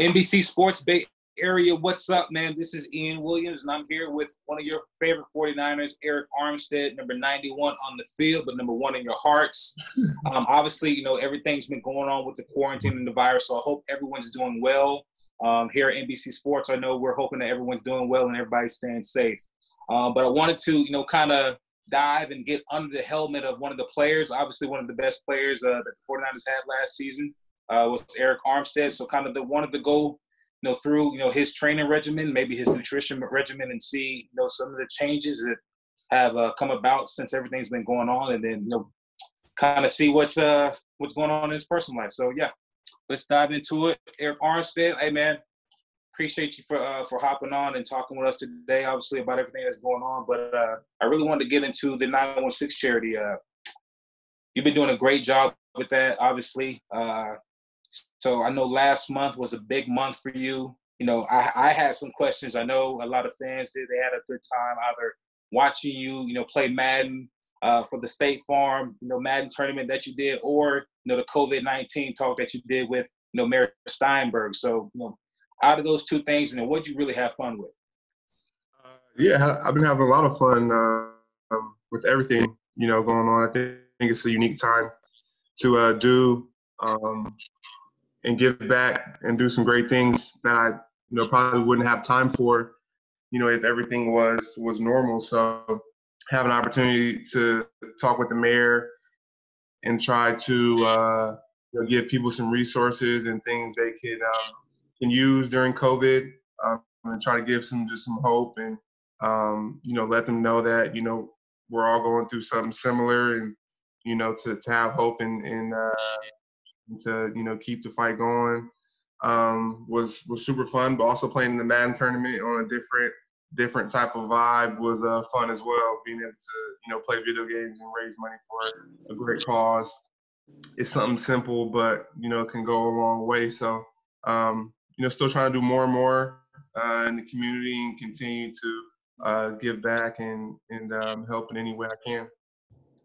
NBC Sports Bay Area, what's up, man? This is Ian Williams, and I'm here with one of your favorite 49ers, Arik Armstead, number 91 on the field, but number one in your hearts. Obviously, you know, everything's been going on with the quarantine and the virus, so I hope everyone's doing well. Here at NBC Sports, I know we're hoping that everyone's doing well and everybody's staying safe. But I wanted to, you know, kind of dive and get under the helmet of one of the players, obviously one of the best players that the 49ers had last season. Was Arik Armstead, so kind of wanted to go, you know, through, you know, his training regimen, maybe his nutrition regimen, and see, you know, some of the changes that have come about since everything's been going on, and then, you know, kind of see what's going on in his personal life. So yeah, let's dive into it. Arik Armstead, hey man, appreciate you for hopping on and talking with us today, obviously about everything that's going on. But I really wanted to get into the 916 charity. You've been doing a great job with that, obviously. So I know last month was a big month for you. You know, I had some questions. I know a lot of fans did. They had a good time either watching you, you know, play Madden for the State Farm, you know, Madden tournament that you did, or, you know, the COVID-19 talk that you did with, you know, Mary Steinberg. So, you know, out of those two things, you know, what'd you really have fun with? Yeah, I've been having a lot of fun with everything, you know, going on. I think it's a unique time to do and give back and do some great things that I, you know, probably wouldn't have time for, you know, if everything was normal. So have an opportunity to talk with the mayor and try to you know, give people some resources and things they can use during COVID, and try to give just some hope, and you know, let them know that, you know, we're all going through something similar, and, you know, to have hope and to, you know, keep the fight going. Was super fun, but also playing in the Madden tournament on a different type of vibe was fun as well. Being able to, you know, play video games and raise money for a great cause. It's something simple, but, you know, it can go a long way. So, you know, still trying to do more and more in the community, and continue to give back and help in any way I can.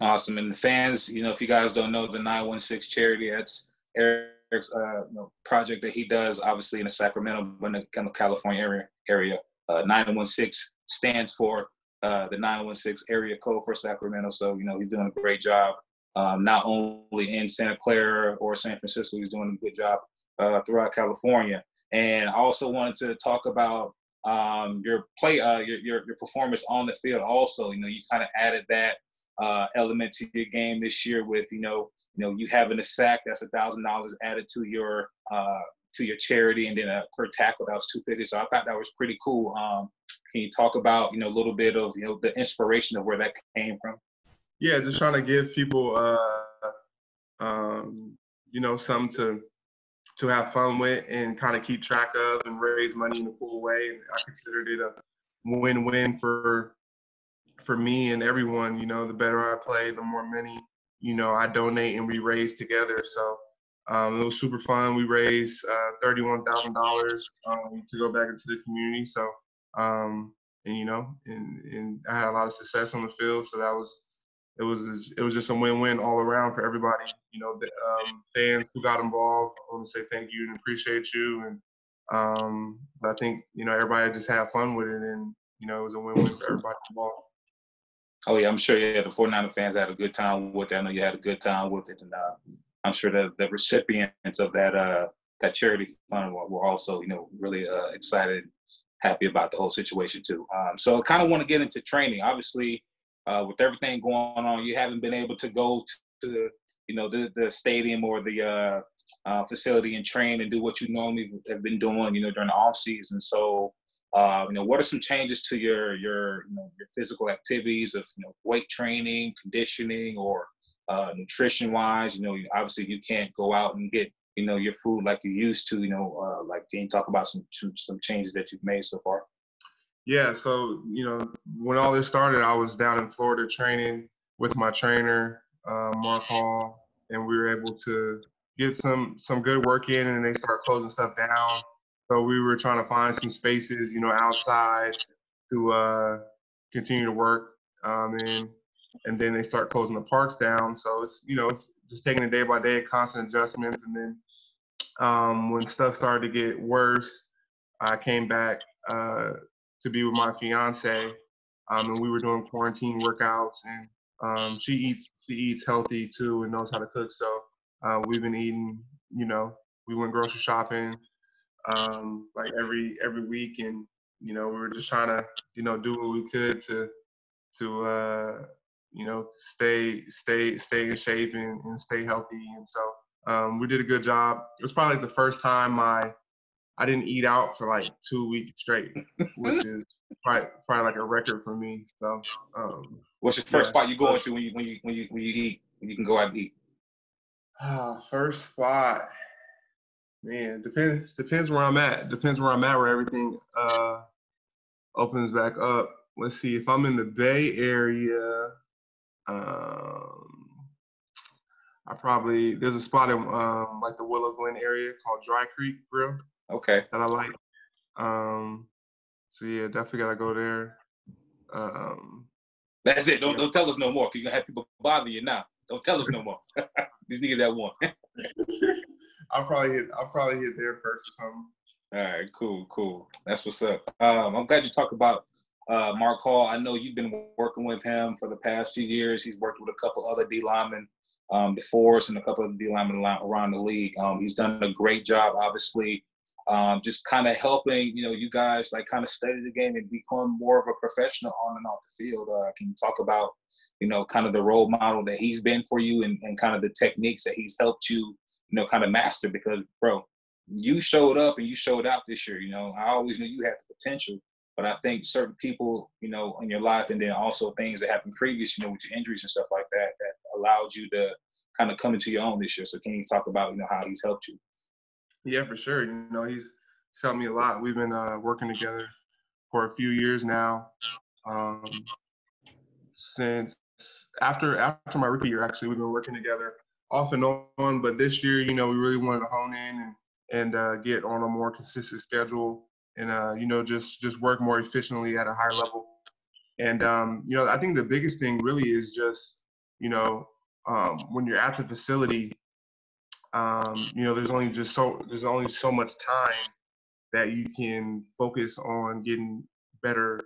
Awesome. And the fans, you know, if you guys don't know, the 916 charity, that's Arik's you know, project that he does, obviously in the Sacramento, California area. 916 stands for the 916 area code for Sacramento. So, you know, he's doing a great job, not only in Santa Clara or San Francisco. He's doing a good job throughout California. And I also wanted to talk about your play, your performance on the field. Also, you know, you kind of added that element to your game this year with, you know, you having a sack, that's $1,000 added to your charity, and then per tackle that was $250. So I thought that was pretty cool. Can you talk about, you know, a little bit of, you know, the inspiration of where that came from? Yeah, just trying to give people you know, something to have fun with and kind of keep track of and raise money in a cool way. And I considered it a win-win for me and everyone. You know, the better I play, the more money, you know, I donate and we raise together. So it was super fun. We raised $31,000 to go back into the community. So, and, you know, and I had a lot of success on the field. So it was just a win-win all around for everybody. You know, the fans who got involved, I want to say thank you and appreciate you. And but I think, you know, everybody just had fun with it, and, you know, it was a win-win for everybody involved. Oh, yeah, I'm sure, yeah, the 49er fans had a good time with it. I know you had a good time with it, and I'm sure that the recipients of that charity fund were also, you know, really excited, happy about the whole situation too. So I kind of want to get into training. Obviously, with everything going on, you haven't been able to go to, you know, the stadium or the facility and train and do what you normally have been doing, you know, during the offseason. So, you know, what are some changes to your physical activities of, you know, weight training, conditioning, or nutrition wise? You know, obviously you can't go out and get, you know, your food like you used to. You know, like, can you talk about some changes that you've made so far? Yeah, so, you know, when all this started, I was down in Florida training with my trainer, Mark Hall, and we were able to get some good work in, and they start closing stuff down. So we were trying to find some spaces, you know, outside to continue to work, and then they start closing the parks down. So it's, you know, it's just taking it day by day, constant adjustments, and then When stuff started to get worse, I came back to be with my fiance, and we were doing quarantine workouts. And she eats healthy too and knows how to cook. So we've been eating. You know, we went grocery shopping like every week, and you know, we were just trying to do what we could to you know, stay in shape and stay healthy. And so we did a good job. It was probably the first time I didn't eat out for like 2 weeks straight, which is probably like a record for me. So, what's the first spot you go into when you eat, when you can go out and eat? First spot, man, depends where I'm at. Depends where I'm at, where everything opens back up. Let's see, if I'm in the Bay Area, there's a spot in like the Willow Glen area called Dry Creek Grill. Okay. That I like. So yeah, definitely gotta go there. That's it. Don't tell us no more, cause you're gonna have people bother you now. Don't tell us no more. These niggas that one. I'll probably hit there first or something. All right, cool. That's what's up. I'm glad you talked about Mark Hall. I know you've been working with him for the past few years. He's worked with a couple other D linemen before us and a couple of D linemen around the league. He's done a great job, obviously. Just kind of helping, you guys like kind of study the game and become more of a professional on and off the field. Can you talk about, kind of the role model that he's been for you and kind of the techniques that he's helped you, kind of master? Because, bro, you showed up and you showed out this year. I always knew you had the potential, but I think certain people, in your life, and then also things that happened previous, with your injuries and stuff like that, that allowed you to kind of come into your own this year. So can you talk about, how he's helped you? Yeah, for sure. He's helped me a lot. We've been working together for a few years now. Since after my rookie year, actually, we've been working together off and on. But this year, we really wanted to hone in and get on a more consistent schedule and just work more efficiently at a higher level. And I think the biggest thing really is just when you're at the facility. There's only so much time that you can focus on getting better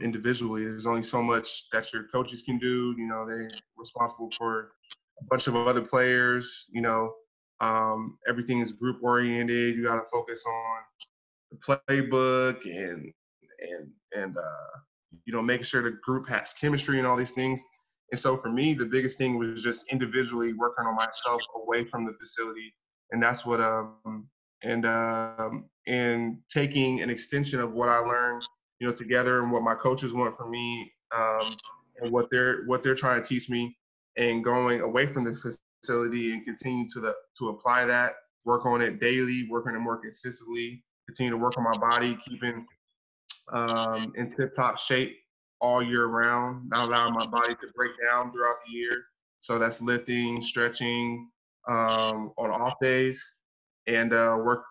individually. There's only so much that your coaches can do. They're responsible for a bunch of other players. Everything is group oriented. You got to focus on the playbook and making sure the group has chemistry and all these things. And so for me, the biggest thing was just individually working on myself away from the facility. And that's what, and taking an extension of what I learned, together, and what my coaches want from me, and what they're trying to teach me, and going away from the facility and continue to apply that, work on it daily, working it more consistently, continue to work on my body, keeping in tip-top shape all year round, not allowing my body to break down throughout the year. So that's lifting, stretching on off days, and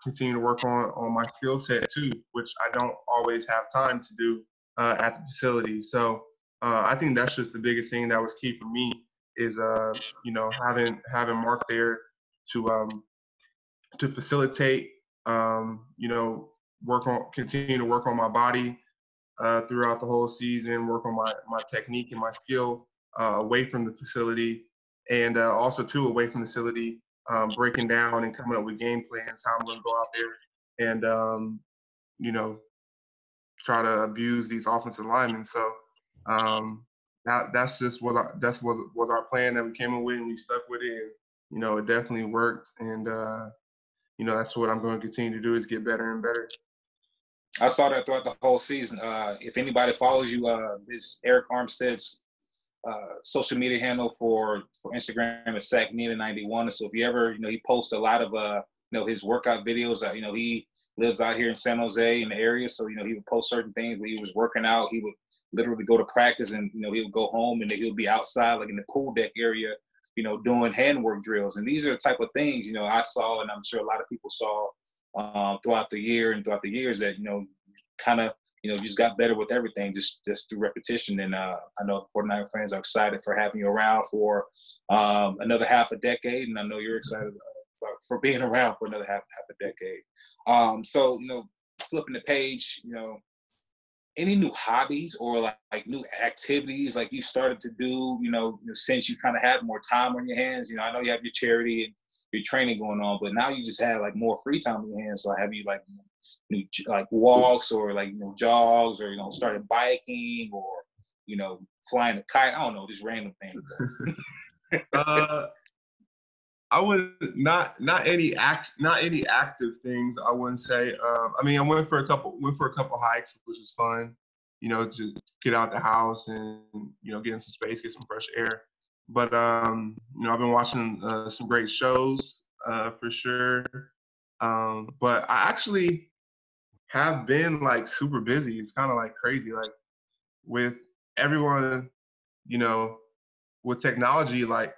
continue to work on my skill set too, which I don't always have time to do at the facility. So I think that's just the biggest thing that was key for me is, having Mark there to facilitate, continue to work on my body, throughout the whole season, work on my technique and my skill away from the facility, and also too away from the facility, breaking down and coming up with game plans, how I'm going to go out there and try to abuse these offensive linemen. So that was our plan that we came up with, and we stuck with it. And, it definitely worked, and that's what I'm going to continue to do is get better and better. I saw that throughout the whole season. If anybody follows you, this Arik Armstead's social media handle for Instagram is sacmedia91. So if you ever, he posts a lot of, his workout videos. He lives out here in San Jose in the area. So, he would post certain things where he was working out. He would literally go to practice and, he would go home and then he'll be outside, like in the pool deck area, doing handwork drills. And these are the type of things, I saw, and I'm sure a lot of people saw throughout the year and throughout the years that, kind of, you just got better with everything just through repetition. And I know 49 fans are excited for having you around for another half a decade. And I know you're excited for being around for another half a decade. So, you know, flipping the page, you know, any new hobbies or like new activities like you started to do, you know, since you kind of had more time on your hands? You know, I know you have your charity and your training going on, but now you just have like more free time on your hands. So have you like new like walks or like, you know, jogs, or, you know, started biking, or, you know, flying a kite? I don't know, just random things. I was not any active things, I wouldn't say. I mean, I went for a couple hikes, which was fun. You know, just get out the house and, you know, get in some space, get some fresh air. But you know, I've been watching some great shows for sure. But I actually have been like super busy. It's kind of like crazy, like with everyone, you know, with technology, like.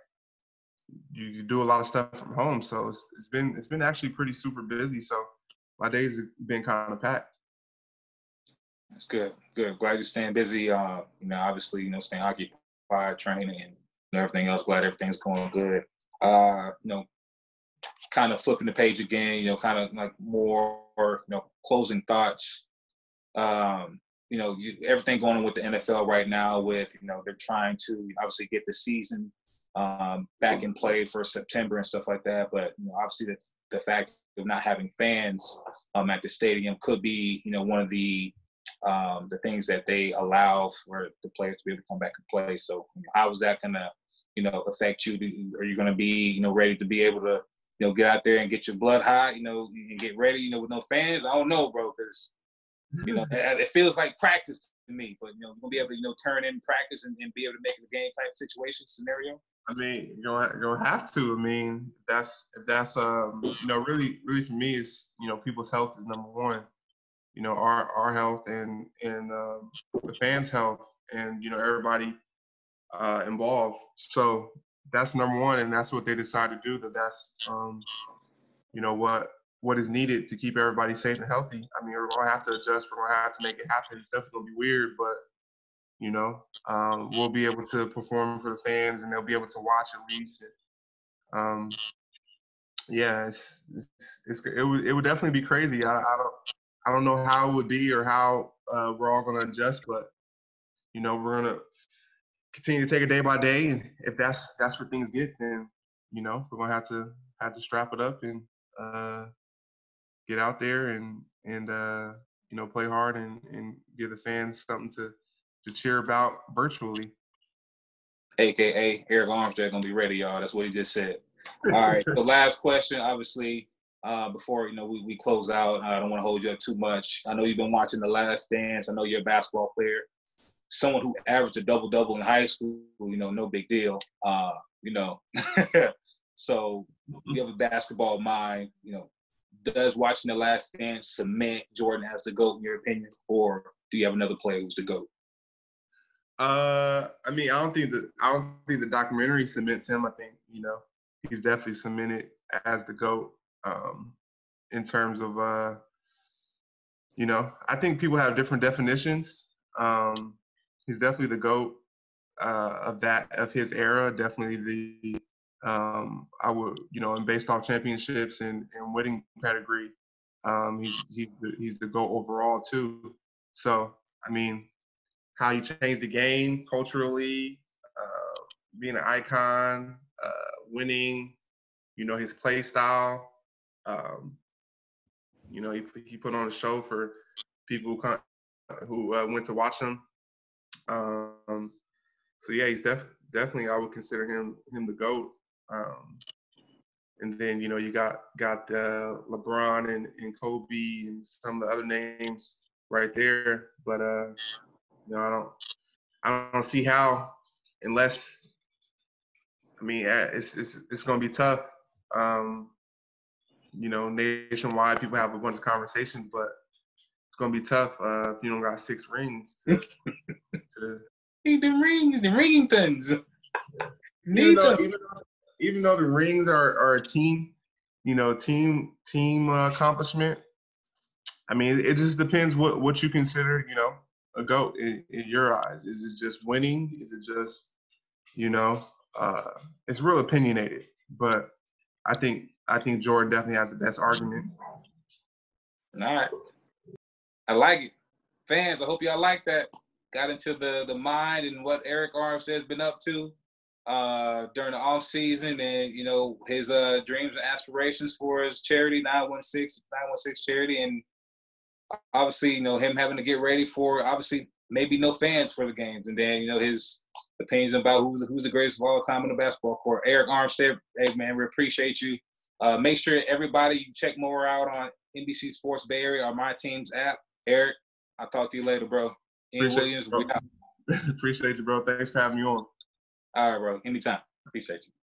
You do a lot of stuff from home, so it's been actually pretty super busy. So my days have been kind of packed. That's good, good. Glad you're staying busy. You know, obviously, you know, staying occupied, training, and everything else. Glad everything's going good. You know, kind of flipping the page again. You know, kind of like more, you know, closing thoughts. You know, everything going on with the NFL right now. With, you know, they're trying to obviously get the season back in play for September and stuff like that. But, you know, obviously the fact of not having fans at the stadium could be, you know, one of the things that they allow for the players to be able to come back and play. So, you know, how is that going to, you know, affect you? Are you going to be, you know, ready to be able to, you know, get out there and get your blood hot, you know, and get ready, you know, with no fans? I don't know, bro, because, you know, it feels like practice to me. But, you know, you're going to be able to, you know, turn in practice and be able to make it a game type situation scenario. I mean, you're gonna have to. I mean, if that's you know, really for me, it's, you know, people's health is number one. You know, our health and the fans' health, and, you know, everybody involved. So that's number one, and that's what they decide to do. That's you know, what is needed to keep everybody safe and healthy. I mean, we're gonna have to adjust. We're gonna have to make it happen. It's definitely gonna be weird, but. You know, we'll be able to perform for the fans, and they'll be able to watch at least. And, yeah, it would definitely be crazy. I don't know how it would be or how we're all gonna adjust, but, you know, we're gonna continue to take it day by day. And if that's where things get, then, you know, we're gonna have to strap it up and get out there and you know, play hard and give the fans something to cheer about virtually. AKA Arik Armstead gonna be ready, y'all. That's what he just said. All right, the last question, obviously, before, you know, we close out. I don't want to hold you up too much. I know you've been watching The Last Dance. I know you're a basketball player, someone who averaged a double-double in high school. You know, no big deal. You know, so you have a basketball mind. You know, does watching The Last Dance cement Jordan as the GOAT in your opinion, or do you have another player who's the GOAT? I mean, I don't think the documentary cements him. I think, you know, he's definitely cemented as the GOAT. In terms of, you know, I think people have different definitions. He's definitely the GOAT of his era. Definitely the I would, you know, and based off championships and winning pedigree, he's the GOAT overall too. So I mean. How you change the game culturally, being an icon, winning, you know, his play style. You know, he put on a show for people who went to watch him. So, yeah, he's definitely, I would consider him the GOAT. And then, you know, you got LeBron and Kobe and some of the other names right there. But, you know, I don't see how, unless, I mean, it's going to be tough. You know, nationwide, people have a bunch of conversations, but it's going to be tough if you don't got 6 rings. The rings, the Ringingtons. Even though the rings are a team, you know, team accomplishment. I mean, it just depends what you consider, you know. A GOAT in your eyes? Is it just winning? Is it just, you know, it's real opinionated, but I think I think Jordan definitely has the best argument. All right. I like it. Fans, I hope y'all like that. Got into the mind and what Arik Armstead's been up to during the off season, and you know his dreams and aspirations for his charity, 916 charity, and obviously you know him having to get ready for obviously maybe no fans for the games, and then you know his opinions about who's the greatest of all time on the basketball court. Arik Armstead, hey man, we appreciate you. Make sure everybody you check more out on NBC Sports Bay Area or my team's app. Arik, I'll talk to you later, bro. Ian Williams, appreciate you, bro. Thanks for having me on. All right, bro. Anytime. Appreciate you.